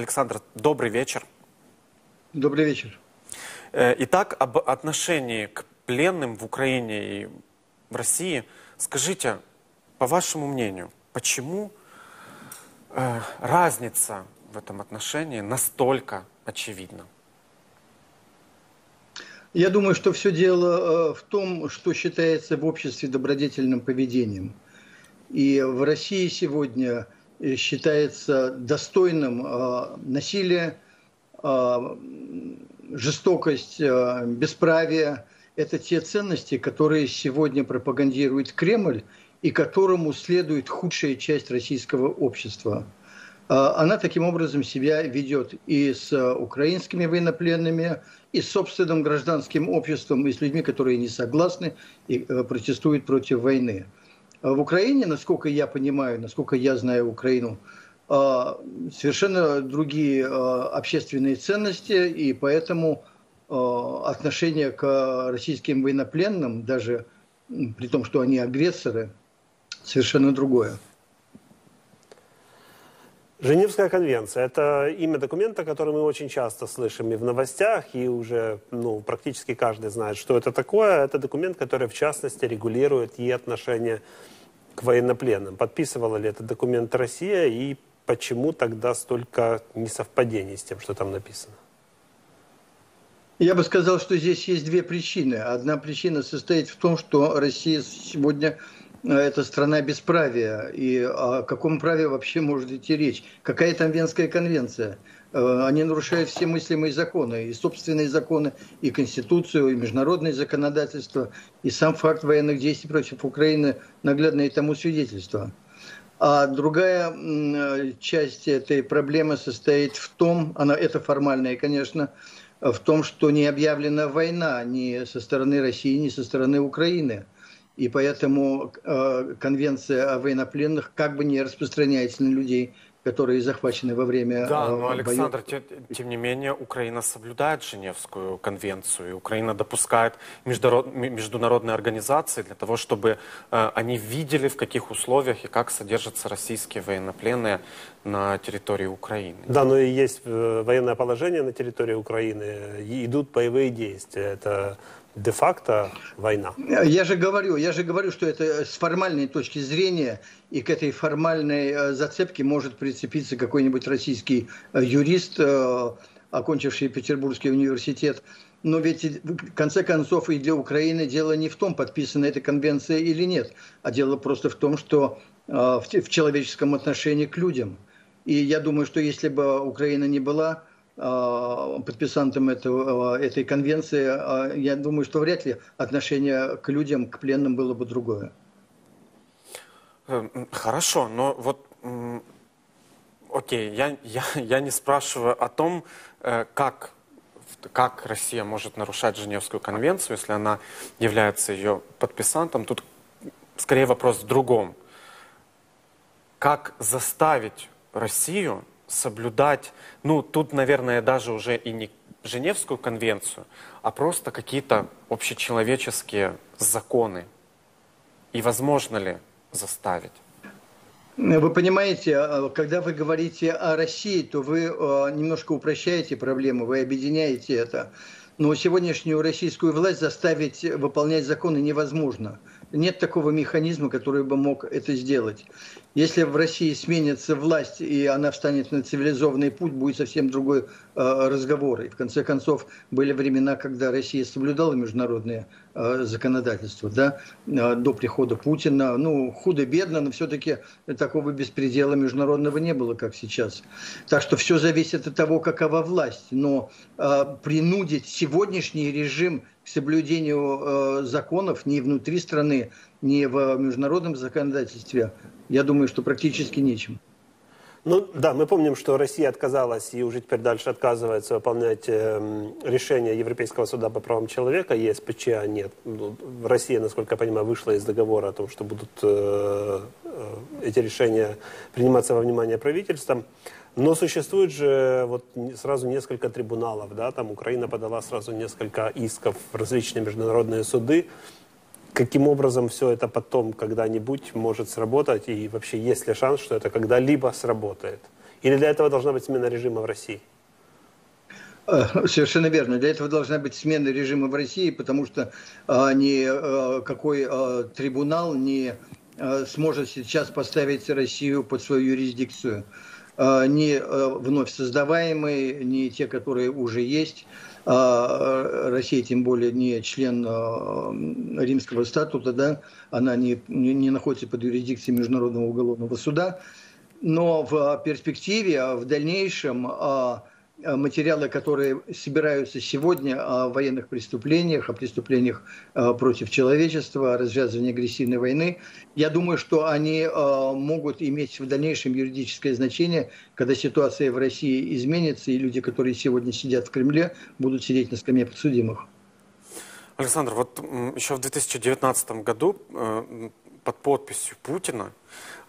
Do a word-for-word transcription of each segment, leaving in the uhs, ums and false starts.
Александр, добрый вечер. Добрый вечер. Итак, об отношении к пленным в Украине и в России. Скажите, по вашему мнению, почему разница в этом отношении настолько очевидна? Я думаю, что все дело в том, что считается в обществе добродетельным поведением. И в России сегодня считается достойным насилие, жестокость, бесправие. Это те ценности, которые сегодня пропагандирует Кремль и которому следует худшая часть российского общества. Она таким образом себя ведет и с украинскими военнопленными, и с собственным гражданским обществом, и с людьми, которые не согласны и протестуют против войны. В Украине, насколько я понимаю, насколько я знаю Украину, совершенно другие общественные ценности, и поэтому отношение к российским военнопленным, даже при том, что они агрессоры, совершенно другое. Женевская конвенция – это имя документа, который мы очень часто слышим и в новостях, и уже ну, практически каждый знает, что это такое. Это документ, который, в частности, регулирует и отношение к военнопленным. Подписывала ли этот документ Россия, и почему тогда столько несовпадений с тем, что там написано? Я бы сказал, что здесь есть две причины. Одна причина состоит в том, что Россия сегодня... Это страна бесправия, и о каком праве вообще может идти речь? Какая там Венская конвенция? Они нарушают все мыслимые законы, и собственные законы, и Конституцию, и международное законодательство, и сам факт военных действий против Украины наглядное тому свидетельство. А другая часть этой проблемы состоит в том, она это формальная, конечно, в том, что не объявлена война ни со стороны России, ни со стороны Украины. И поэтому э, конвенция о военнопленных как бы не распространяется на людей, которые захвачены во время да, э, но, Александр, тем, тем не менее, Украина соблюдает Женевскую конвенцию. Украина допускает международ, международные организации для того, чтобы э, они видели, в каких условиях и как содержатся российские военнопленные на территории Украины. Да, но и есть военное положение на территории Украины, и идут боевые действия. Это... де-факто война. Я же говорю, я же говорю, что это с формальной точки зрения, и к этой формальной зацепке может прицепиться какой-нибудь российский юрист, окончивший Петербургский университет. Но ведь в конце концов и для Украины дело не в том, подписана эта конвенция или нет, а дело просто в том, что в человеческом отношении к людям. И я думаю, что если бы Украина не была подписантом этого, этой конвенции, я думаю, что вряд ли отношение к людям, к пленным было бы другое. Хорошо, но вот, окей, я, я, я не спрашиваю о том, как, как Россия может нарушать Женевскую конвенцию, если она является ее подписантом. Тут скорее вопрос в другом. Как заставить Россию соблюдать, ну, тут, наверное, даже уже и не Женевскую конвенцию, а просто какие-то общечеловеческие законы. И возможно ли заставить? Вы понимаете, когда вы говорите о России, то вы немножко упрощаете проблему, вы объединяете это. Но сегодняшнюю российскую власть заставить выполнять законы невозможно. Нет такого механизма, который бы мог это сделать. Если в России сменится власть, и она встанет на цивилизованный путь, будет совсем другой э, разговор. И в конце концов, были времена, когда Россия соблюдала международное э, законодательство, да, э, до прихода Путина. Ну, худо-бедно, но все-таки такого беспредела международного не было, как сейчас. Так что все зависит от того, какова власть. Но э, принудить сегодня сегодняшний режим к соблюдению э, законов ни внутри страны, ни в международном законодательстве, я думаю, что практически нечем. Ну да, мы помним, что Россия отказалась и уже теперь дальше отказывается выполнять э, решение Европейского суда по правам человека, ЕСПЧ, а нет. Россия, насколько я понимаю, вышла из договора о том, что будут э, э, эти решения приниматься во внимание правительством. Но существует же вот сразу несколько трибуналов, да, там Украина подала сразу несколько исков в различные международные суды. Каким образом все это потом когда-нибудь может сработать и вообще есть ли шанс, что это когда-либо сработает? Или для этого должна быть смена режима в России? Совершенно верно. Для этого должна быть смена режима в России, потому что а, ни а, какой а, трибунал не а, сможет сейчас поставить Россию под свою юрисдикцию. А, ни а, вновь создаваемые, ни те, которые уже есть. А, Россия, тем более, не член а, Римского статута, да? Она не, не, не находится под юрисдикцией Международного уголовного суда. Но в перспективе, в дальнейшем... А, материалы, которые собираются сегодня о военных преступлениях, о преступлениях против человечества, о развязывании агрессивной войны, я думаю, что они могут иметь в дальнейшем юридическое значение, когда ситуация в России изменится, и люди, которые сегодня сидят в Кремле, будут сидеть на скамье подсудимых. Александр, вот еще в две тысячи девятнадцатом году под подписью Путина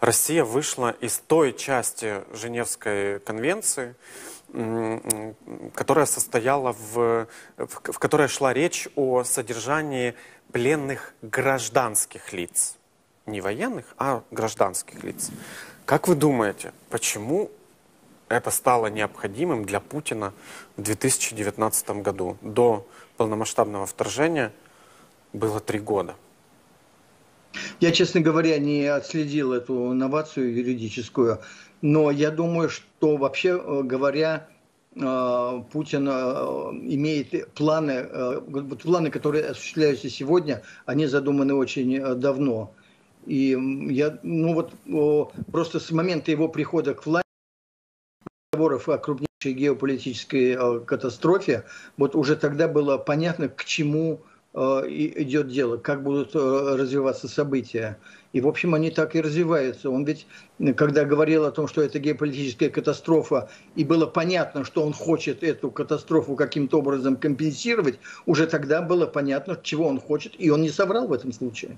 Россия вышла из той части Женевской конвенции, которая состояла в, в, в которой шла речь о содержании пленных гражданских лиц. Не военных, а гражданских лиц. Как вы думаете, почему это стало необходимым для Путина в две тысячи девятнадцатом году? До полномасштабного вторжения было три года. Я, честно говоря, не отследил эту новацию юридическую. Но я думаю, что вообще говоря, Путин имеет планы, планы, которые осуществляются сегодня, они задуманы очень давно. И я, ну вот, просто с момента его прихода к власти, разговоров о крупнейшей геополитической катастрофе, вот уже тогда было понятно, к чему идет дело, как будут развиваться события. И, в общем, они так и развиваются. Он ведь, когда говорил о том, что это геополитическая катастрофа, и было понятно, что он хочет эту катастрофу каким-то образом компенсировать, уже тогда было понятно, чего он хочет, и он не соврал в этом случае.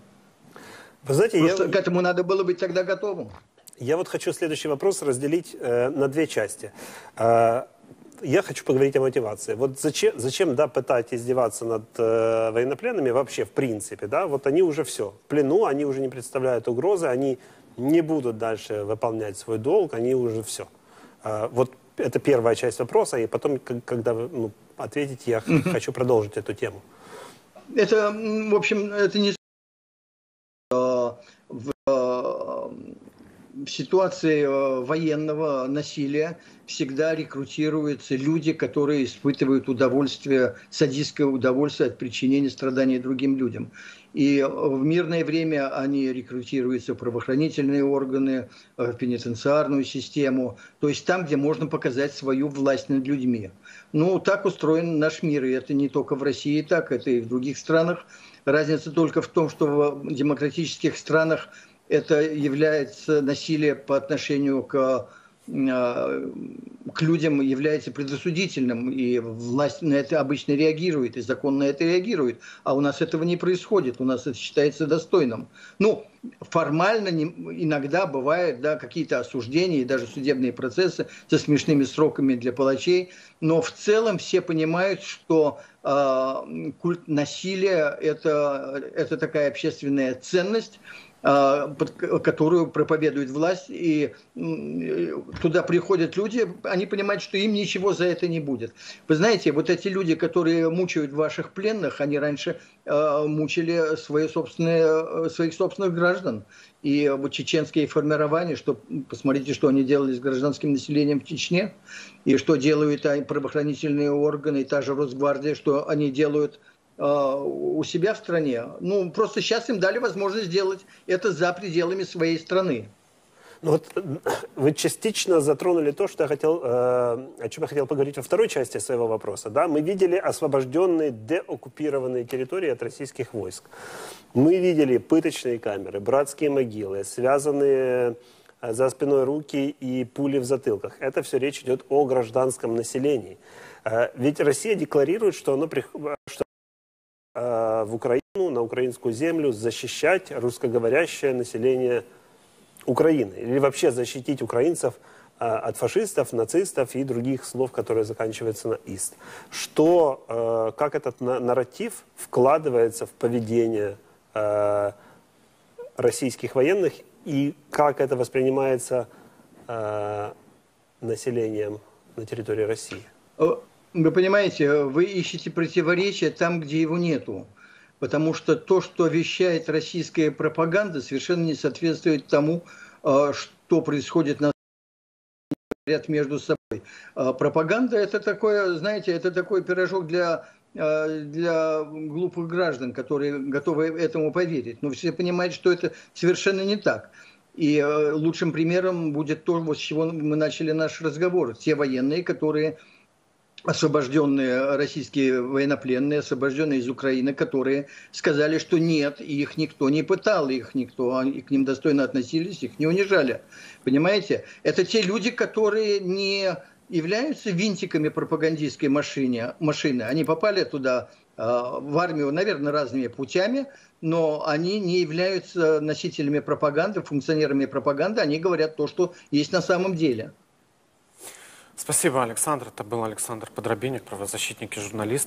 Вы знаете, я... к этому надо было быть тогда готовым. Я вот хочу следующий вопрос разделить э, на две части. Э, я хочу поговорить о мотивации. Вот зачем, зачем да, пытать издеваться над э, военнопленными вообще, в принципе, да? Вот они уже все. В плену они уже не представляют угрозы, они не будут дальше выполнять свой долг, они уже все. Э, вот это первая часть вопроса, и потом, когда вы ну, ответите, я Mm-hmm. хочу продолжить эту тему. Это, в общем, это не... В ситуации военного насилия всегда рекрутируются люди, которые испытывают удовольствие, садистское удовольствие от причинения страданий другим людям. И в мирное время они рекрутируются в правоохранительные органы, в пенитенциарную систему, то есть там, где можно показать свою власть над людьми. Ну, так устроен наш мир, и это не только в России так, это и в других странах. Разница только в том, что в демократических странах это является насилие по отношению к, к людям, является предосудительным, и власть на это обычно реагирует, и закон на это реагирует. А у нас этого не происходит, у нас это считается достойным. Ну, формально иногда бывают да, какие-то осуждения и даже судебные процессы со смешными сроками для палачей, но в целом все понимают, что э, культ насилия – это, это такая общественная ценность, которую проповедует власть, и туда приходят люди, они понимают, что им ничего за это не будет. Вы знаете, вот эти люди, которые мучают ваших пленных, они раньше э, мучили свои собственные, своих собственных граждан. И вот чеченские формирования, что, посмотрите, что они делали с гражданским населением в Чечне, и что делают правоохранительные органы, и та же Росгвардия, что они делают у себя в стране. Ну, просто сейчас им дали возможность сделать это за пределами своей страны. Ну, вот вы частично затронули то, что я хотел, э, о чем я хотел поговорить во второй части своего вопроса. Да? Мы видели освобожденные, деоккупированные территории от российских войск. Мы видели пыточные камеры, братские могилы, связанные за спиной руки и пули в затылках. Это все речь идет о гражданском населении. Э, ведь Россия декларирует, что она в Украину, на украинскую землю, защищать русскоговорящее население Украины. Или вообще защитить украинцев от фашистов, нацистов и других слов, которые заканчиваются на «ист». Что, как этот нарратив вкладывается в поведение российских военных и как это воспринимается населением на территории России? Вы понимаете, вы ищете противоречия там, где его нету. Потому что то, что вещает российская пропаганда, совершенно не соответствует тому, что происходит на ряд между собой. Пропаганда — это такое, знаете, это такой пирожок для, для глупых граждан, которые готовы этому поверить. Но все понимают, что это совершенно не так. И лучшим примером будет то, с чего мы начали наш разговор. Те военные, которые... освобожденные российские военнопленные, освобожденные из Украины, которые сказали, что нет, их никто не пытал, их никто, они к ним достойно относились, их не унижали. Понимаете? Это те люди, которые не являются винтиками пропагандистской машины. машины. Они попали туда, в армию, наверное, разными путями, но они не являются носителями пропаганды, функционерами пропаганды, они говорят то, что есть на самом деле. Спасибо, Александр. Это был Александр Подрабинек, правозащитник и журналист.